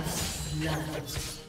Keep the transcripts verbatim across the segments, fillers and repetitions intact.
First love.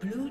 Blue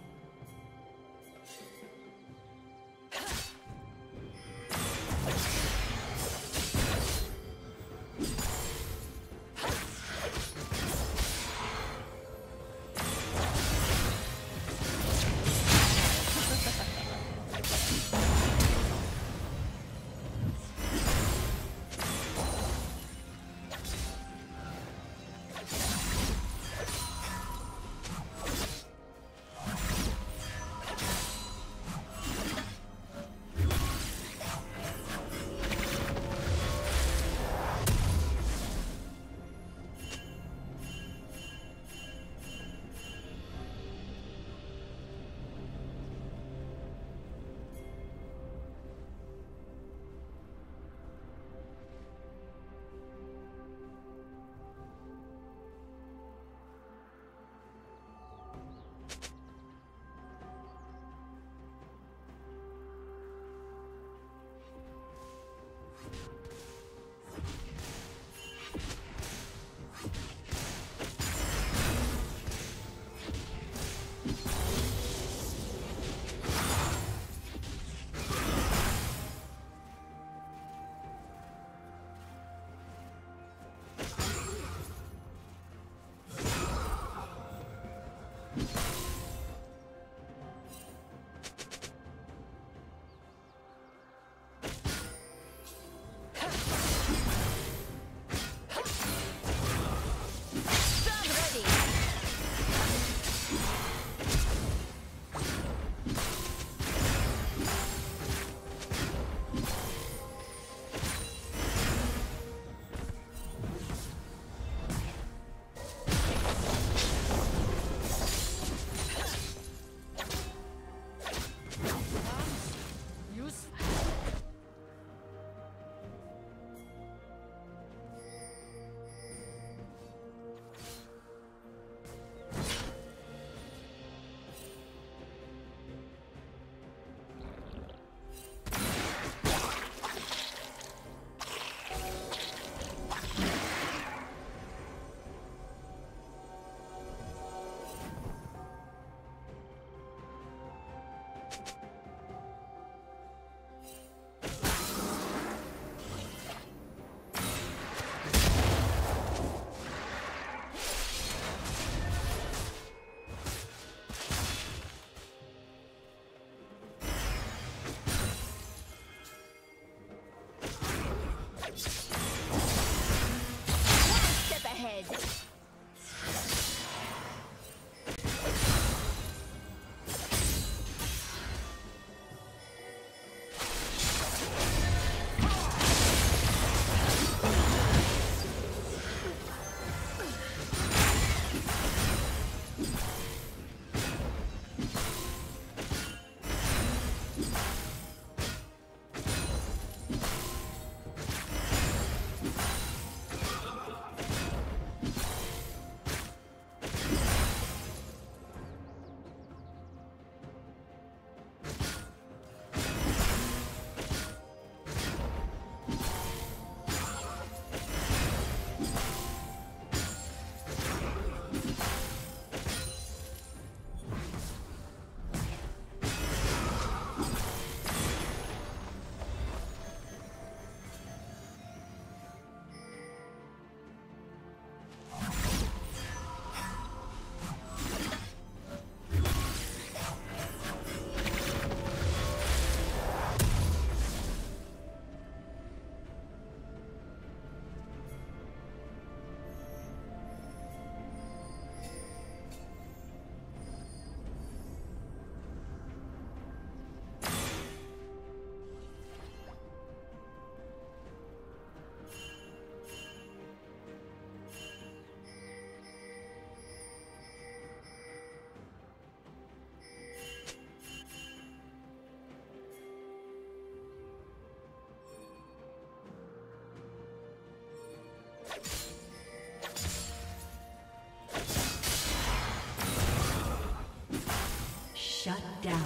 Shut down.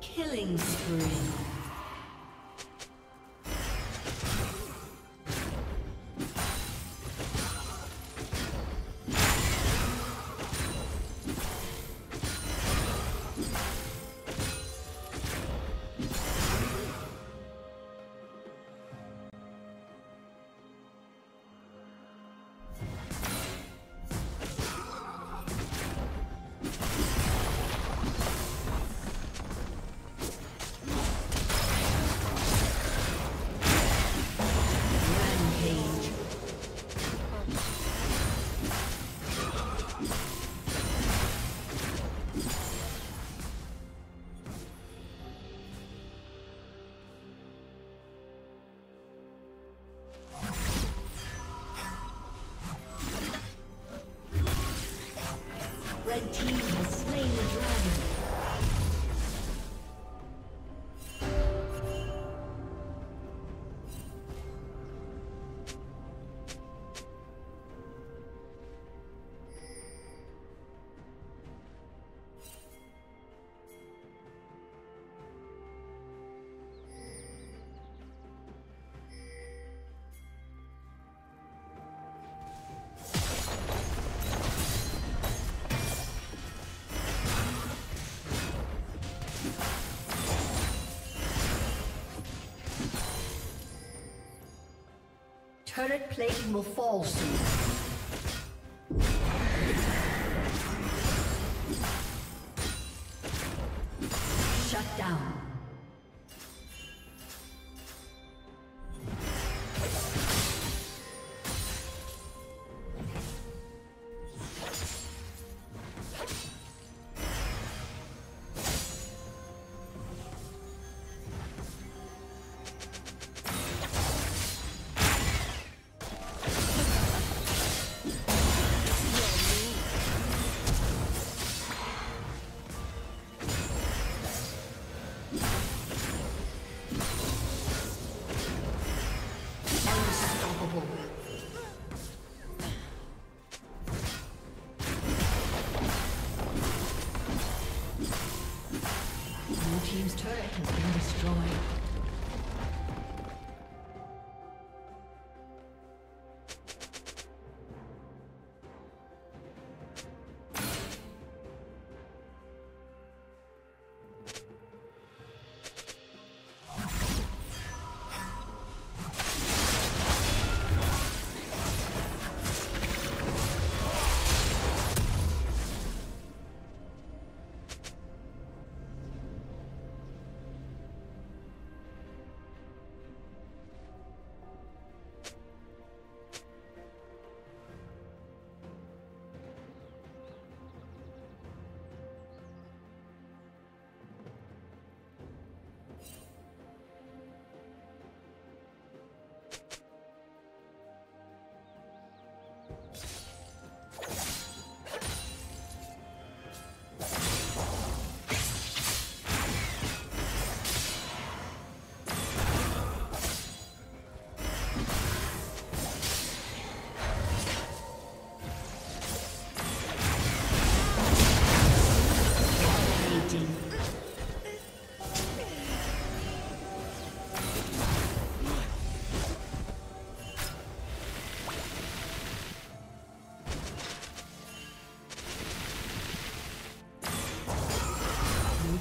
Killing spree. Turret plating will fall soon.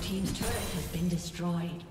Team's turret has been destroyed.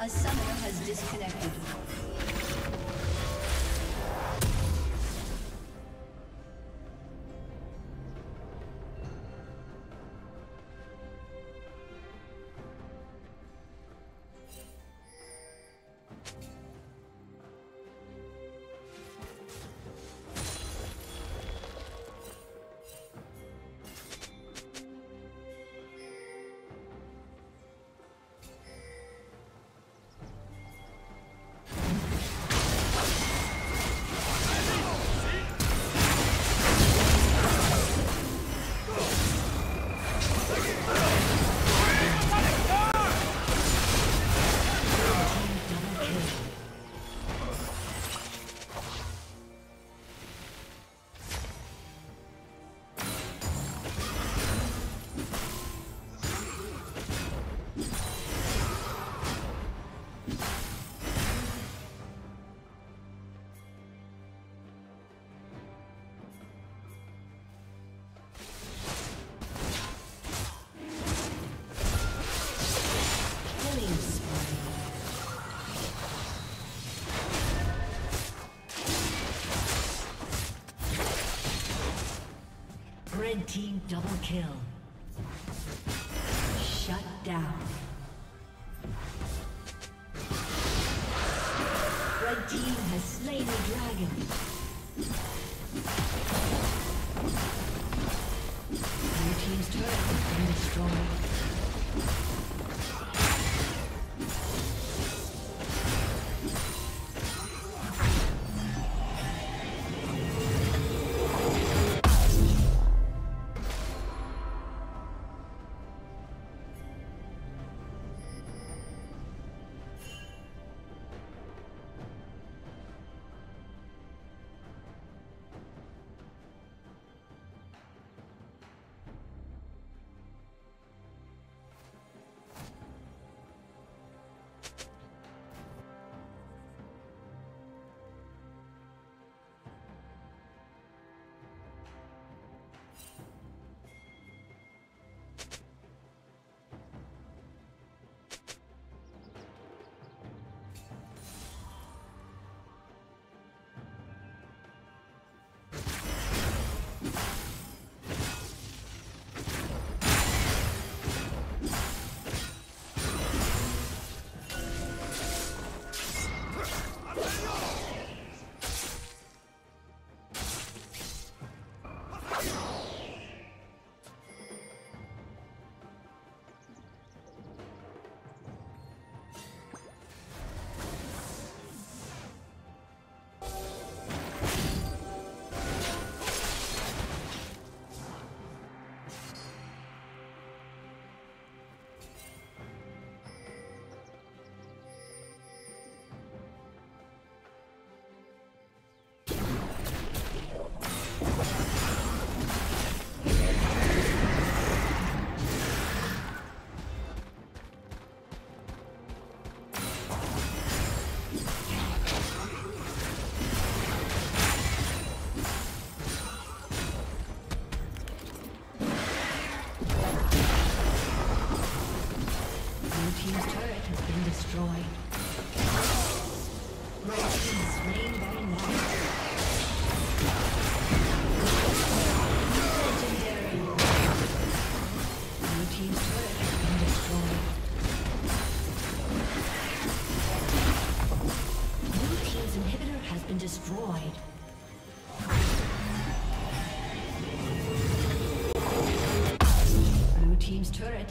A summoner has disconnected. Red team double kill. Shut down. Red team has slain the dragon. Destroyed.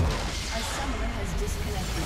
A summoner has disconnected.